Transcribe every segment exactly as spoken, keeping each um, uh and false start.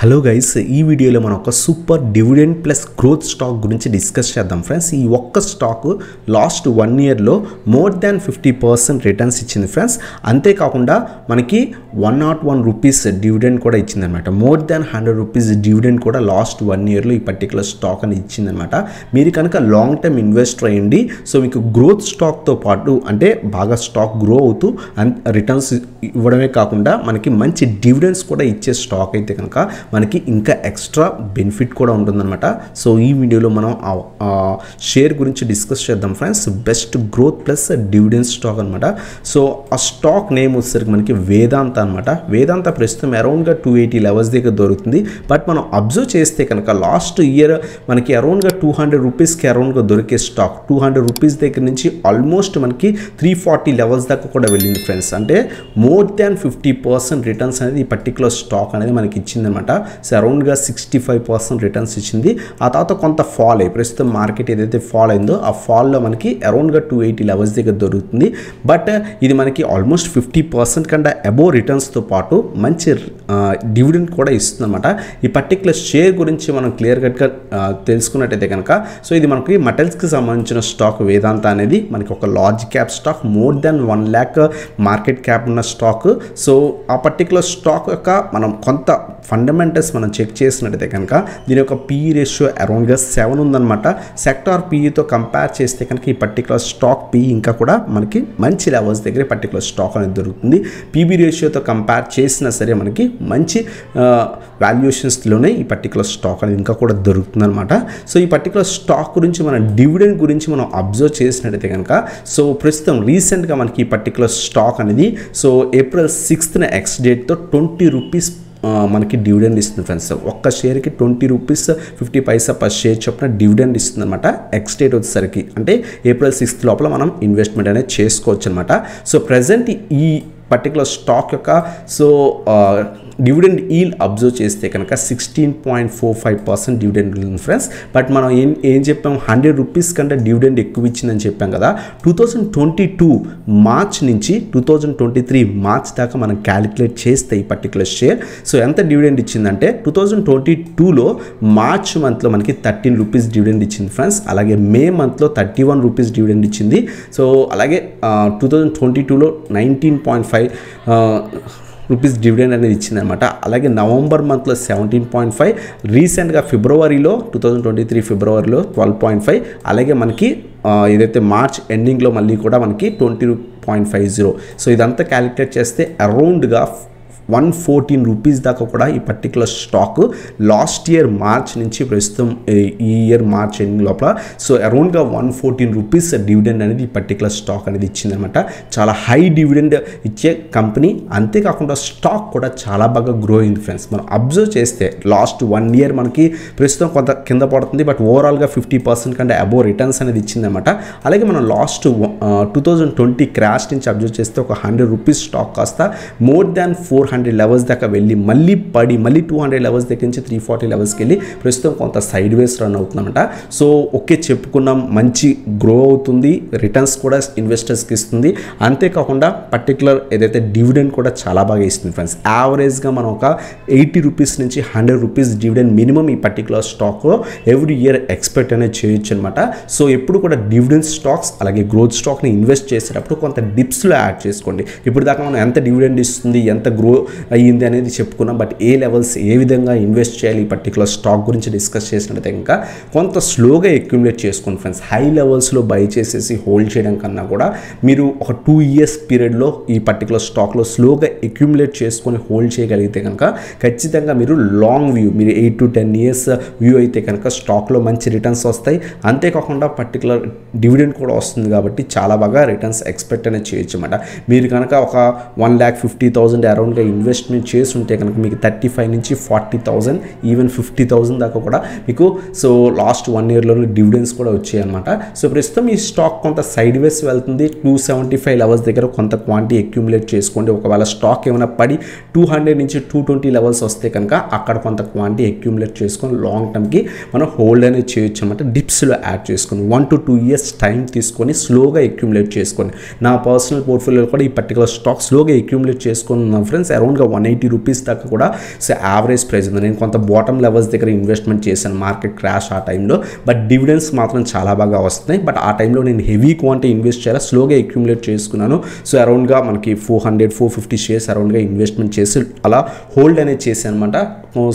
Hello guys, ee video lo manu oka super dividend plus growth stock gurinchi discuss chedam friends. Ee okka stock last one year lo more than fifty percent returns ichindi friends. Ante kaakunda manaki one oh one rupees dividend kuda ichindi anamata. More than one hundred rupees dividend kuda last one year lo ee particular stock ani ichindi anamata. Meeru kanaka long term investor ayindi so meeku growth stock tho paatu ante baga stock grow avutu and returns ivvadame kaakunda manaki manchi dividends kuda ichche stock aithe kanaka మనకి ఇంకా extra benefit కూడా ఉంటుందన్నమాట. So ఈ వీడియోలో మనం share గురించి discuss చేద్దాం friends. Best growth plus dividend stock అన్నమాట. సో ఆ స్టాక్ నేమ్ వచ్చేసరికి మనకి వేదాంత అన్నమాట. వేదాంత ప్రస్తుతం అరౌండ్ గా టూ ఎయిటీ లెవెల్స్ దగ్గర దొరుకుతుంది. బట్ మనం అబ్జర్వ్ చేస్తే కనుక లాస్ట్ ఇయర్ మనకి అరౌండ్ గా టూ హండ్రెడ్ రూపీస్ కి అరౌండ్ గా దొరికే స్టాక్ టూ హండ్రెడ్ రూపీస్ దగ్గర నుంచి ఆల్మోస్ట్ మనకి త్రీ ఫార్టీ లెవెల్స్ దాకా కూడా వెళ్ళింది ఫ్రెండ్స్. అంటే more than fifty percent returns అనేది ఈ పర్టిక్యులర్ స్టాక్ అనేది మనకి ఇచ్చింది అన్నమాట. సో అరౌండ్ గా సిక్స్టీ ఫైవ్ పర్సెంట్ రిటర్న్స్ ఇచ్చింది. ఆ తర్వాత కొంత ఫాల్ అయ్యి ప్రస్తుతం మార్కెట్ ఏదైతే ఫాల్ అయిందో ఆ ఫాల్ లో మనకి అరౌండ్ గా టూ ఎయిటీ లెవెల్స్ దగ్గర దొరుకుతుంది. బట్ ఇది మనకి ఆల్మోస్ట్ ఫిఫ్టీ పర్సెంట్ కంటే అబోవ్ రిటర్న్స్ తో పాటు మంచి డివిడెండ్ కూడా ఇస్తుంది అనమాట. ఈ పర్టికులర్ షేర్ గురించి మనం క్లియర్ కట్ గా తెలుసుకున్నట్టయితే కనుక సో ఇది మనకి మెటల్స్ కి సంబంధించిన స్టాక్ వేదాంత అనేది మనకి ఒక large cap stock, more than one lakh market cap ఉన్న స్టాక్. సో ఆ పర్టికులర్ స్టాక్ యొక్క మనం కొంత ఫండమెంటల్స్ మనం చెక్ చేసినట్టయితే కనుక దీని యొక్క పిఈ రేషియో అరౌండ్ గా సెవెన్ ఉందన్నమాట. సెక్టార్ పిఈతో కంపేర్ చేస్తే కనుక ఈ పర్టికులర్ స్టాక్ పిఈ ఇంకా కూడా మనకి మంచి లెవెల్స్ దగ్గర పర్టికులర్ స్టాక్ అనేది దొరుకుతుంది. పీబీ రేషియోతో కంపేర్ చేసినా సరే మనకి మంచి వాల్యుయేషన్స్లోనే ఈ పర్టికులర్ స్టాక్ అనేది ఇంకా కూడా దొరుకుతుంది అనమాట. సో ఈ పర్టికులర్ స్టాక్ గురించి మన డివిడెండ్ గురించి మనం అబ్జర్వ్ చేసినట్టయితే కనుక సో ప్రస్తుతం రీసెంట్గా మనకి ఈ పర్టికులర్ స్టాక్ అనేది సో ఏప్రిల్ సిక్స్త్న ఎక్స్ డేట్తో ట్వంటీ రూపీస్ మనకి డివిడెండ్ ఇస్తుంది ఫ్రెండ్స్. ఒక్క షేర్కి twenty rupees fifty paisa per share చొప్పున డివిడెండ్ ఇస్తుంది అనమాట. ఎక్స్ డేట్ వచ్చేసరికి అంటే ఏప్రిల్ సిక్స్త్ లోపల మనం ఇన్వెస్ట్మెంట్ అనేది చేసుకోవచ్చు అనమాట. సో ప్రజెంట్ ఈ పర్టికులర్ స్టాక్ యొక్క సో డివిడెండ్ ఈల్ అబ్జర్వ్ చేస్తే కనుక sixteen point four five percent dividend ఉంది ఫ్రెండ్స్. బట్ మనం ఏం ఏం చెప్పాము, హండ్రెడ్ రూపీస్ కంటే డివిడెండ్ ఎక్కువ ఇచ్చిందని చెప్పాం కదా. Two thousand twenty two March నుంచి two thousand twenty three March దాకా మనం క్యాలిక్యులేట్ చేస్తే ఈ పర్టికులర్ షేర్ సో ఎంత డివిడెండ్ ఇచ్చిందంటే టూ థౌజండ్ ట్వంటీ టూలో మార్చ్ మంత్లో మనకి థర్టీన్ రూపీస్ డివిడెండ్ ఇచ్చింది ఫ్రెండ్స్. అలాగే మే మంత్లో థర్టీ వన్ రూపీస్ డివిడెండ్ ఇచ్చింది. సో అలాగే టూ థౌజండ్ ట్వంటీ టూలో nineteen point five rupees dividend అనేది ఇచ్చిందనమాట. అలాగే నవంబర్ మంత్లో సెవెంటీన్ పాయింట్ ఫైవ్, రీసెంట్గా ఫిబ్రవరిలో టూ థౌజండ్ ట్వంటీ త్రీ ఫిబ్రవరిలో ట్వెల్వ్ పాయింట్ ఫైవ్, అలాగే మనకి ఏదైతే మార్చ్ ఎండింగ్లో మళ్ళీ కూడా మనకి twenty point five zero. So ఇదంతా క్యాలిక్యులేట్ చేస్తే అరౌండ్గా వన్ ఫోర్టీన్ రూపీస్ దాకా కూడా ఈ particular stock last year March నుంచి ప్రస్తుతం ఈ ఇయర్ మార్చ్ ఎండింగ్ లోపల సో అరౌండ్గా వన్ ఫోర్టీన్ రూపీస్ డివిడెండ్ అనేది ఈ పర్టికులర్ స్టాక్ అనేది ఇచ్చిందనమాట. చాలా హై డివిడెండ్ ఇచ్చే కంపెనీ, అంతేకాకుండా స్టాక్ కూడా చాలా బాగా గ్రో అయింది ఫ్రెండ్స్. మనం అబ్జర్వ్ చేస్తే లాస్ట్ వన్ ఇయర్ మనకి ప్రస్తుతం కొంత కింద పడుతుంది బట్ ఓవరాల్గా ఫిఫ్టీ పర్సెంట్ కంటే అబోవ్ రిటర్న్స్ అనేది ఇచ్చిందనమాట. అలాగే మనం last two thousand twenty crash నుంచి అబ్జర్వ్ చేస్తే ఒక హండ్రెడ్ రూపీస్ స్టాక్ కాస్త more than four hundred levels దాకా వెళ్ళి మళ్ళీ పడి మళ్ళీ టూ హండ్రెడ్ లెవెల్స్ దగ్గర నుంచి త్రీ ఫార్టీ లెవెల్స్కి వెళ్ళి ప్రస్తుతం కొంత సైడ్ వేస్ రన్ అవుతుందన్నమాట. సో ఓకే చెప్పుకున్నాం, మంచి గ్రో అవుతుంది, రిటర్న్స్ కూడా ఇన్వెస్టర్స్కి ఇస్తుంది, అంతేకాకుండా పర్టికులర్ ఏదైతే డివిడెండ్ కూడా చాలా బాగా ఇస్తుంది ఫ్రెండ్స్. యావరేజ్గా మనం ఒక ఎయిటీ రూపీస్ నుంచి హండ్రెడ్ రూపీస్ డివిడెండ్ మినిమం ఈ పర్టికులర్ స్టాక్లో ఎవ్రీ ఇయర్ ఎక్స్పెక్ట్ అనేది చేయొచ్చు అనమాట. సో ఎప్పుడు కూడా డివిడెండ్ స్టాక్స్ అలాగే గ్రోత్ స్టాక్ని ఇన్వెస్ట్ చేసేటప్పుడు కొంత డిప్స్లో యాడ్ చేసుకోండి. ఇప్పుడు దాకా మనం ఎంత డివిడెండ్ ఇస్తుంది ఎంత గ్రో అయ్యింది అనేది చెప్పుకున్నాం. బట్ ఏ లెవెల్స్ ఏ విధంగా ఇన్వెస్ట్ చేయాలి ఈ పర్టికులర్ స్టాక్ గురించి డిస్కస్ చేసినట్టయితే ఇంకా కొంత స్లోగా అక్యుములేట్ చేసుకోండి ఫ్రెండ్స్. హై లెవెల్స్లో బై చేసేసి హోల్డ్ చేయడం కన్నా కూడా మీరు ఒక టూ ఇయర్స్ పీరియడ్లో ఈ పర్టికులర్ స్టాక్లో స్లోగా అక్యుములేట్ చేసుకొని హోల్డ్ చేయగలిగితే కనుక ఖచ్చితంగా మీరు లాంగ్ వ్యూ మీరు eight to ten years view అయితే కనుక స్టాక్లో మంచి రిటర్న్స్ వస్తాయి, అంతేకాకుండా పర్టికులర్ డివిడెండ్ కూడా వస్తుంది కాబట్టి చాలా బాగా రిటర్న్స్ ఎక్స్పెక్ట్ అనేది చేయొచ్చు అనమాట. మీరు కనుక ఒక వన్ ల్యాక్ ఫిఫ్టీ థౌసండ్ అరౌండ్గా ఇన్వెస్ట్మెంట్ చేసి ఉంటే కనుక మీకు థర్టీ ఫైవ్ నుంచి forty thousand even fifty thousand దాకా కూడా మీకు సో లాస్ట్ వన్ ఇయర్లో డివిడెండ్స్ కూడా వచ్చాయన్నమాట. సో ప్రస్తుతం ఈ స్టాక్ కొంత సైడ్ వేస్ వెళ్తుంది. టూ సెవెంటీ ఫైవ్ లెవెల్స్ దగ్గర కొంత క్వాంటిటీ అక్యుములేట్ చేసుకోండి. ఒకవేళ స్టాక్ ఏమైనా పడి టూ హండ్రెడ్ నుంచి టూ ట్వంటీ లెవెల్స్ వస్తే కనుక అక్కడ కొంత క్వాంటిటీ అక్యుములేట్ చేసుకొని లాంగ్ టర్మ్కి మనం హోల్డ్ అనేది చేయొచ్చు అనమాట. డిప్స్లో యాడ్ చేసుకొని one to two years time తీసుకొని స్లోగా అక్యుములేట్ చేసుకోండి. నా పర్సనల్ పోర్ట్ఫోలియోలో కూడా ఈ పర్టికులర్ స్టాక్ స్లోగా అక్యుములేట్ చేసుకున్నాం friends. around one eighty rupees దాకా కూడా సో average price ఉంది నేను కొంత bottom levels దగ్గర investment చేశాను market crash ఆ time లో but dividends మాత్రం చాలా బాగా వస్తున్నాయి but ఆ time లో నేను heavy quantity invest చేయాలి slowగా accumulate చేసుకున్నాను సో around గా మనకి four hundred four fifty shares around గా investment చేసి అలా hold అనేది చేశానన్నమాట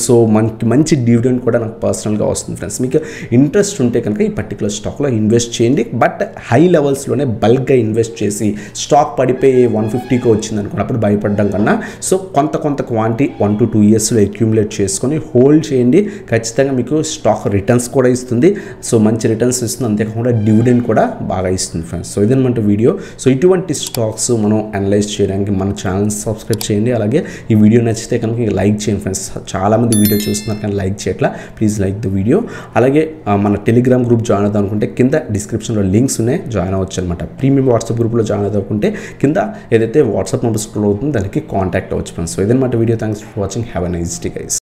సో మనకి మంచి dividend కూడా నాకు personal గా వస్తుంది friends మీకు interest ఉంటే కనుక ఈ particular stock లో invest చేయండి but high levels లోనే bulk గా invest చేసి stock పడిపోయి one fifty కి వచ్చింది అనుకున్నప్పుడు భయపడడం కన్నా సో కొంత కొంత quantity one to two years లో accumulate చేసుకొని హోల్డ్ చేయండి ఖచ్చితంగా మీకు స్టాక్ రిటర్న్స్ కూడా ఇస్తుంది సో మంచి రిటర్న్స్ ఇస్తుంది అంతే కాకుండా డివిడెండ్ కూడా బాగా ఇస్తుంది ఫ్రెండ్స్ సో ఇదన్నమాట వీడియో సో ఇటువంటి స్టాక్స్ మనం అనలైజ్ చేయడానికి మన ఛానల్ సబ్స్క్రైబ్ చేయండి అలాగే ఈ వీడియో నచ్చితే కనుక లైక్ చేయండి ఫ్రెండ్స్ చాలా మంది వీడియో చూస్తున్నారు కానీ లైక్ చేయట్లా ప్లీజ్ లైక్ ది వీడియో అలాగే మన టెలిగ్రామ్ గ్రూప్ జాయిన్ అవుదాం అనుకుంటే కింద డిస్క్రిప్షన్ లో లింక్స్ ఉన్నాయి జాయిన్ అవ్వచ్చు అన్నమాట ప్రీమియం వాట్సాప్ గ్రూప్ లో జాయిన్ అవుదాం అనుకుంటే కింద ఏదైతే వాట్సాప్ నంబర్ స్క్రోల్ అవుతుందో దానికి కాంటాక్ట్ అవ్వచ్చు ఫ్రెండ్స్ సో ఇదన్నమాట video thanks for watching have a nice day guys